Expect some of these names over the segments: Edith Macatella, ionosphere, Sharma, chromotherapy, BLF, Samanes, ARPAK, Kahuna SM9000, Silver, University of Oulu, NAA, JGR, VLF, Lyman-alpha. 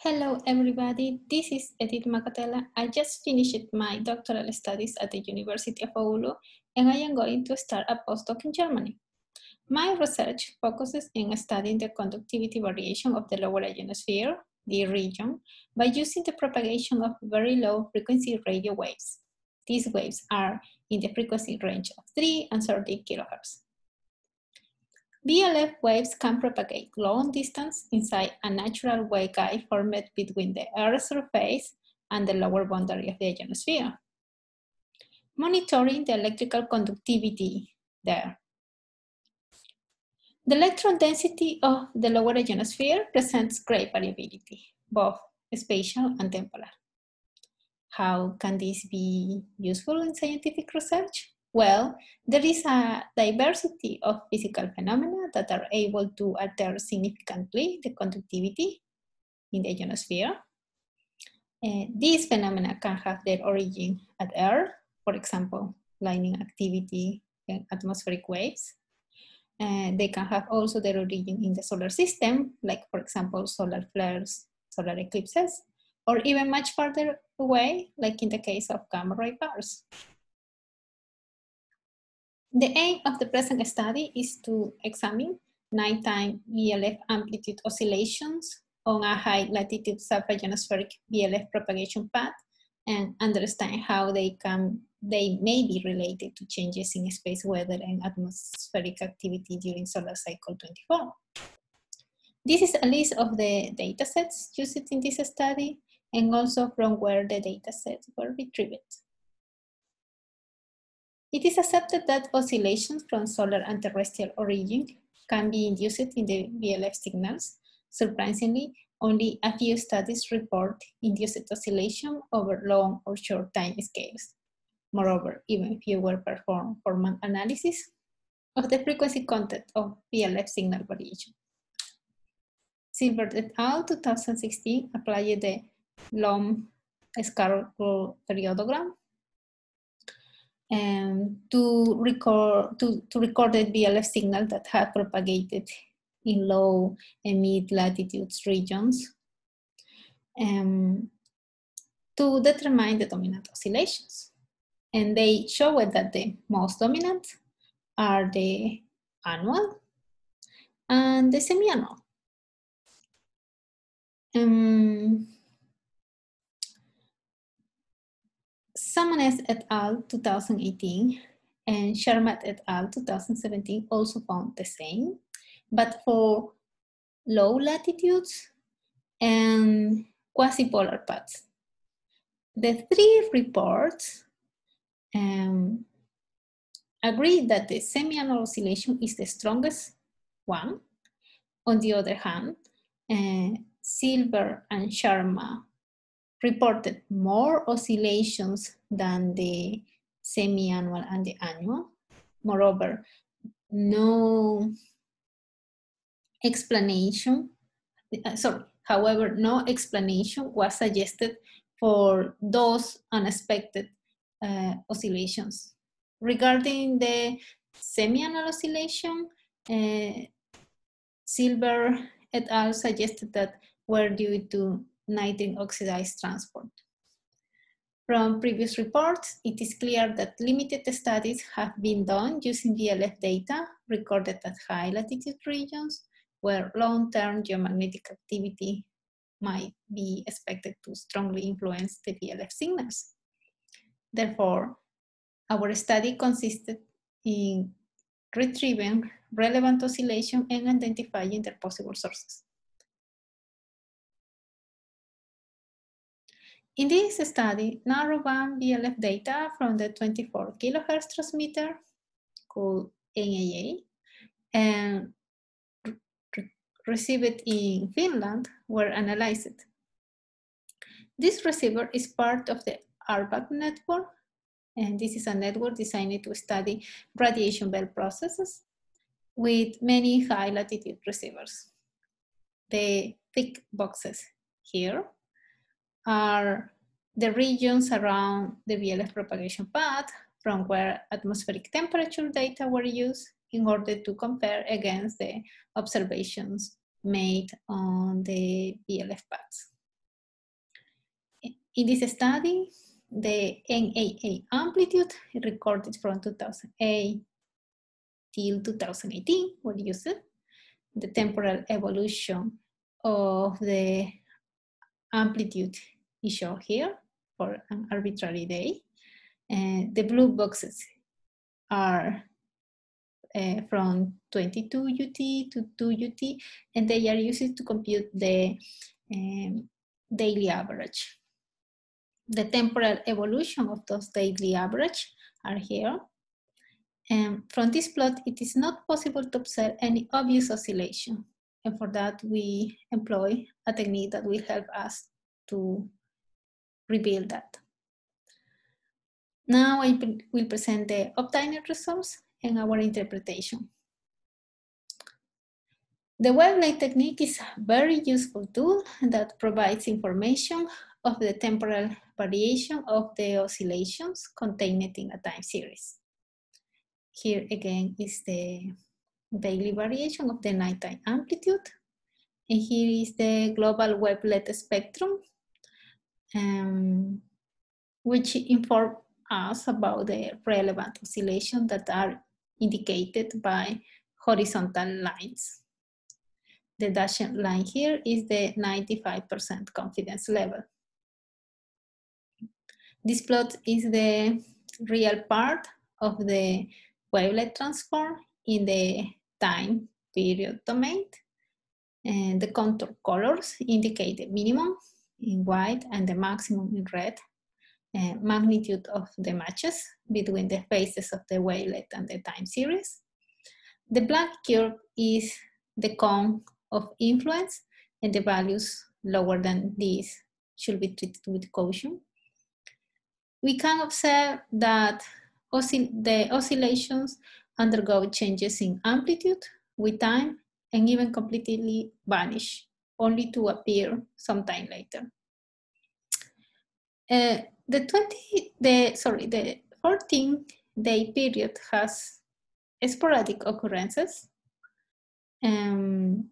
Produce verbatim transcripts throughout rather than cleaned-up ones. Hello everybody, this is Edith Macatella. I just finished my doctoral studies at the University of Oulu and I am going to start a postdoc in Germany. My research focuses in studying the conductivity variation of the lower ionosphere, the region, by using the propagation of very low frequency radio waves. These waves are in the frequency range of three and thirty kilohertz. B L F waves can propagate long distance inside a natural waveguide formed between the Earth's surface and the lower boundary of the ionosphere. Monitoring the electrical conductivity there. The electron density of the lower ionosphere presents great variability, both spatial and temporal. How can this be useful in scientific research? Well, there is a diversity of physical phenomena that are able to alter significantly the conductivity in the ionosphere. Uh, these phenomena can have their origin at Earth, for example, lightning activity and atmospheric waves. Uh, they can have also their origin in the solar system, like for example, solar flares, solar eclipses, or even much farther away, like in the case of gamma ray bars. The aim of the present study is to examine nighttime B L F amplitude oscillations on a high latitude sub-ionospheric B L F propagation path and understand how they, can, they may be related to changes in space weather and atmospheric activity during solar cycle twenty-four. This is a list of the datasets used in this study and also from where the datasets were retrieved. It is accepted that oscillations from solar and terrestrial origin can be induced in the B L F signals. Surprisingly, only a few studies report induced oscillation over long or short time scales. Moreover, even fewer perform formal analysis of the frequency content of B L F signal variation. Silver et al. two thousand sixteen applied the long scattering periodogram Um, to record to, to recorded B L F signal that had propagated in low and mid latitudes regions um, to determine the dominant oscillations. And they showed that the most dominant are the annual and the semi-annual. Um, Samanes et al. two thousand eighteen and Sharma et al. two thousand seventeen also found the same, but for low latitudes and quasi-polar paths. The three reports um, agree that the semi-annual oscillation is the strongest one. On the other hand, uh, Silver and Sharma reported more oscillations than the semi-annual and the annual. Moreover, no explanation, sorry, however, no explanation was suggested for those unexpected uh, oscillations. Regarding the semi-annual oscillation, uh, Silver et al. Suggested that were due to nitrogen oxidized transport. From previous reports, it is clear that limited studies have been done using B L F data recorded at high latitude regions where long-term geomagnetic activity might be expected to strongly influence the B L F signals. Therefore, our study consisted in retrieving relevant oscillation and identifying their possible sources. In this study, narrowband B L F data from the twenty-four kilohertz transmitter, called N A A, and re received in Finland were analyzed. This receiver is part of the ARPAK network, and this is a network designed to study radiation belt processes with many high latitude receivers. The thick boxes here are the regions around the B L F propagation path from where atmospheric temperature data were used in order to compare against the observations made on the B L F paths. In this study, the N A A amplitude recorded from two thousand eight till two thousand eighteen were used. The temporal evolution of the amplitude is shown here for an arbitrary day. Uh, the blue boxes are uh, from twenty-two U T to two U T, and they are used to compute the um, daily average. The temporal evolution of those daily average are here. And from this plot, it is not possible to observe any obvious oscillation. And for that, we employ a technique that will help us to reveal that. Now I will present the obtained results and our interpretation. The wavelength technique is a very useful tool that provides information of the temporal variation of the oscillations contained in a time series. Here again is the daily variation of the nighttime amplitude. And here is the global wavelet spectrum, um, which informs us about the relevant oscillations that are indicated by horizontal lines. The dashed line here is the ninety-five percent confidence level. This plot is the real part of the wavelet transform in the time period domain. And the contour colors indicate the minimum in white and the maximum in red. Uh, magnitude of the matches between the phases of the wavelet and the time series. The black curve is the cone of influence, and the values lower than this should be treated with caution. We can observe that oscill the oscillations undergo changes in amplitude with time and even completely vanish, only to appear sometime later. Uh, The twenty, the sorry, the fourteen-day period has sporadic occurrences. Um,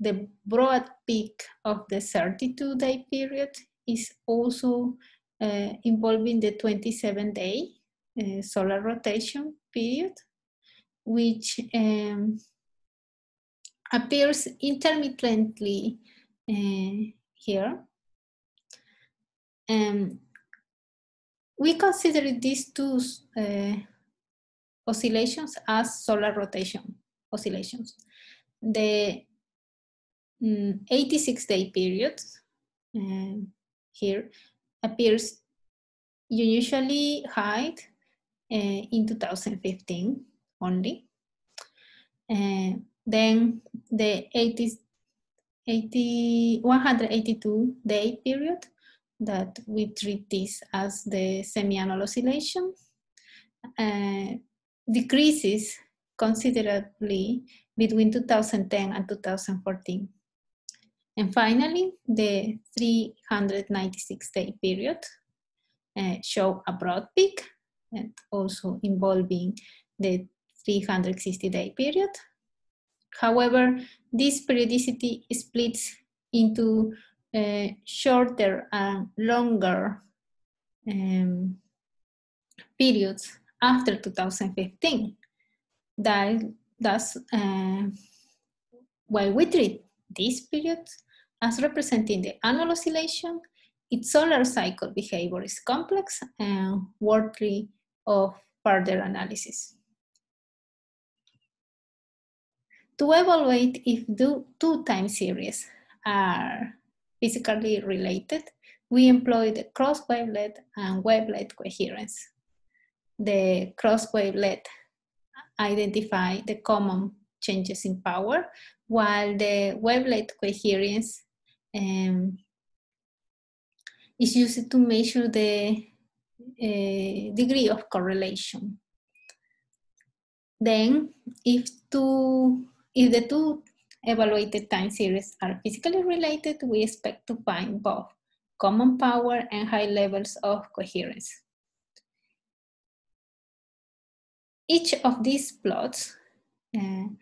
the broad peak of the thirty-two-day period is also uh, involving the twenty-seven-day uh, solar rotation period, which um, appears intermittently uh, here. Um, we consider these two uh, oscillations as solar rotation oscillations. The eighty-six-day um, period uh, here appears unusually high uh, in two thousand fifteen only. Uh, then the one hundred eighty-two-day period, that we treat this as the semi-annual oscillation, uh, decreases considerably between two thousand ten and two thousand fourteen. And finally, the three hundred ninety-six-day period uh, show a broad peak, and also involving the three hundred sixty-day period. However, this periodicity splits into Uh, shorter and longer um, periods after two thousand fifteen. That, that's uh, why we treat this period as representing the annual oscillation. Its solar cycle behavior is complex and worthy of further analysis. To evaluate if the two time series are physically related, we employ the cross-wavelet and wavelet coherence. The cross-wavelet identify the common changes in power, while the wavelet coherence um, is used to measure the uh, degree of correlation. Then, if, two, if the two evaluated time series are physically related, we expect to find both common power and high levels of coherence. Each of these plots uh,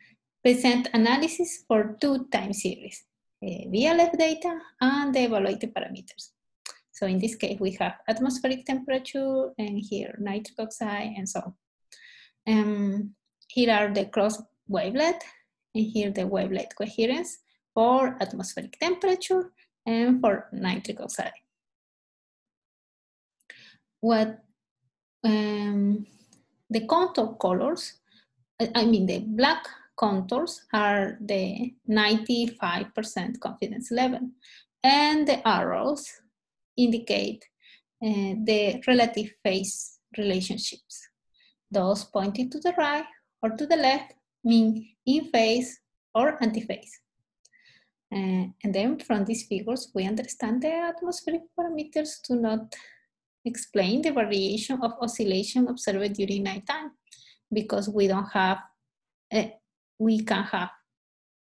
present analysis for two time series, the V L F data and the evaluated parameters. So in this case, we have atmospheric temperature, and here nitric oxide, and so on. Um, here are the cross wavelet, and here the wavelet coherence for atmospheric temperature and for nitric oxide. What um, the contour colors, I mean the black contours are the ninety-five percent confidence level, and the arrows indicate uh, the relative phase relationships. Those pointing to the right or to the left mean in phase or anti-phase. Uh, and then from these figures, we understand the atmospheric parameters do not explain the variation of oscillation observed during nighttime, because we don't have, uh, we can have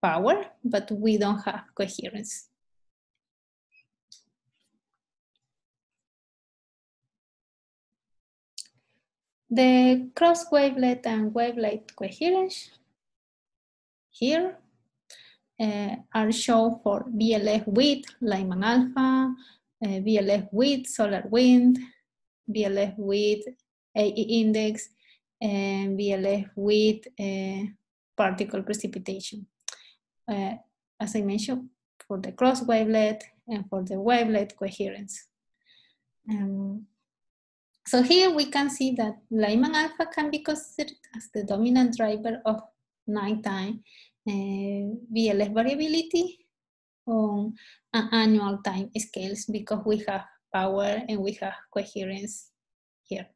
power, but we don't have coherence. The cross wavelet and wavelet coherence here uh, are shown for B L F with Lyman-alpha, uh, B L F with solar wind, B L F with A E index, and B L F with uh, particle precipitation. Uh, as I mentioned, for the cross wavelet and for the wavelet coherence. Um, So here we can see that Lyman-alpha can be considered as the dominant driver of nighttime uh, V L F variability on an annual time scales, because we have power and we have coherence here.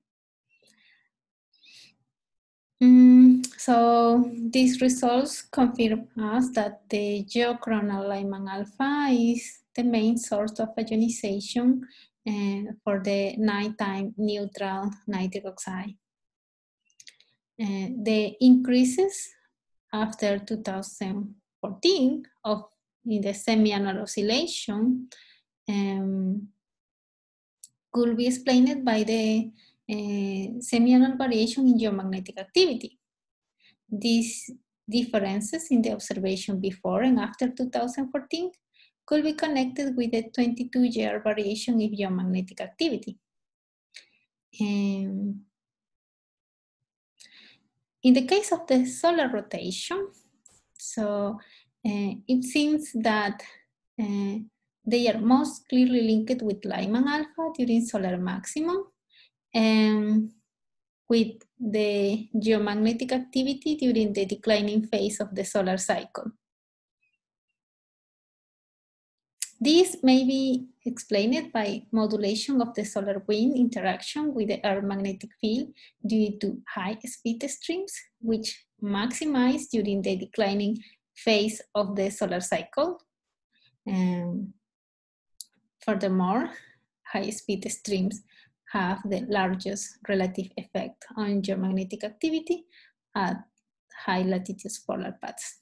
Mm, so these results confirm us that the geochronal Lyman-alpha is the main source of ionization Uh, for the nighttime neutral nitric oxide. Uh, the increases after two thousand fourteen of in the semi-annual oscillation um, could be explained by the uh, semi-annual variation in geomagnetic activity. These differences in the observation before and after two thousand fourteen could be connected with the twenty-two J R variation in geomagnetic activity. Um, in the case of the solar rotation, so uh, it seems that uh, they are most clearly linked with Lyman-alpha during solar maximum, and with the geomagnetic activity during the declining phase of the solar cycle. This may be explained by modulation of the solar wind interaction with the Earth magnetic field due to high-speed streams, which maximize during the declining phase of the solar cycle. Um, furthermore, high-speed streams have the largest relative effect on geomagnetic activity at high latitudes polar paths.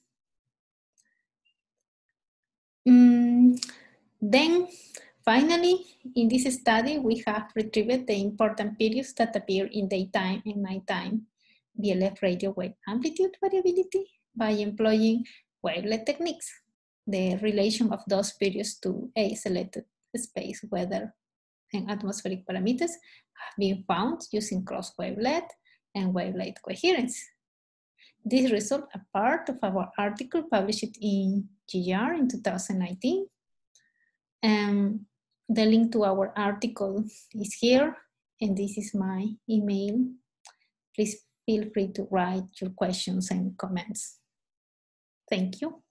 Um, Then, finally, in this study, we have retrieved the important periods that appear in daytime and nighttime B L F radio wave amplitude variability by employing wavelet techniques. The relation of those periods to a selected space, weather, and atmospheric parameters have been found using cross wavelet and wavelet coherence. These results are part of our article published in J G R in two thousand nineteen. Um, the link to our article is here, and this is my email. Please feel free to write your questions and comments. Thank you.